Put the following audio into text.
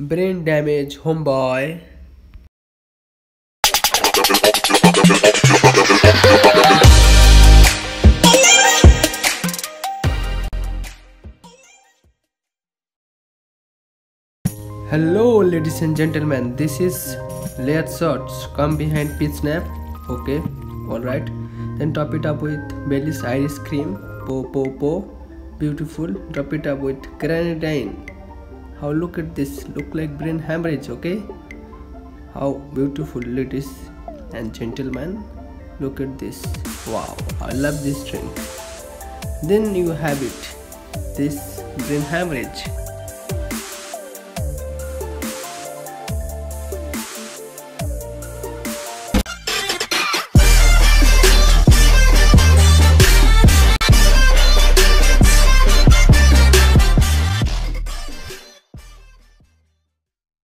Brain damage, homeboy. Hello, ladies and gentlemen. This is Layered Shots. Come behind Pit Snap. Okay, alright. Then top it up with Bailey's Ice Cream. Po po po. Beautiful. Drop it up with grenadine. How look at this, look like brain hemorrhage, okay? How beautiful, ladies and gentlemen, look at this. Wow, I love this drink. Then you have it, this brain hemorrhage.